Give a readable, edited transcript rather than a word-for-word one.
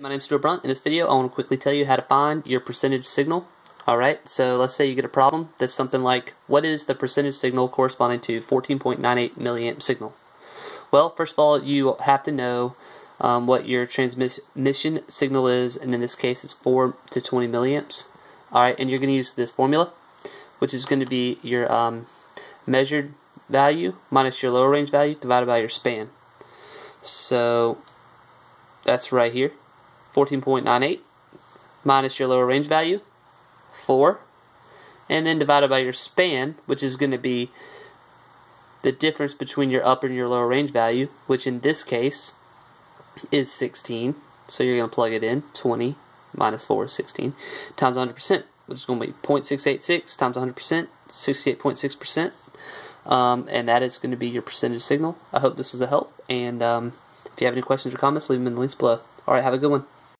My name is Stuart Brunt. In this video I want to quickly tell you how to find your percentage signal. Alright, so let's say you get a problem that's something like, what is the percentage signal corresponding to 14.98 milliamp signal? Well, first of all, you have to know what your transmission signal is, and in this case it's 4 to 20 milliamps. Alright, and you're going to use this formula, which is going to be your measured value minus your lower range value divided by your span. So that's right here. 14.98 minus your lower range value, 4, and then divided by your span, which is going to be the difference between your upper and your lower range value, which in this case is 16. So you're going to plug it in. 20 minus 4 is 16, times 100%, which is going to be 0.686 times 100%, 68.6%, and that is going to be your percentage signal. I hope this was a help, and if you have any questions or comments, leave them in the links below. Alright, have a good one.